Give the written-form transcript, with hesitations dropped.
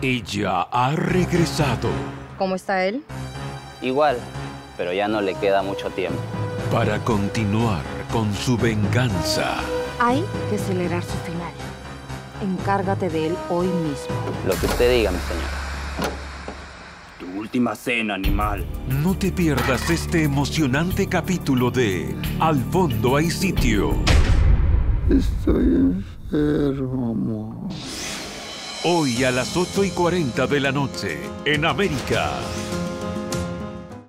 Ella ha regresado. ¿Cómo está él? Igual, pero ya no le queda mucho tiempo. Para continuar con su venganza. Hay que acelerar su final. Encárgate de él hoy mismo. Lo que usted diga, mi señor. Tu última cena, animal. No te pierdas este emocionante capítulo de Al fondo hay sitio. Estoy enfermo, amor. Hoy a las 8:40 de la noche, en América.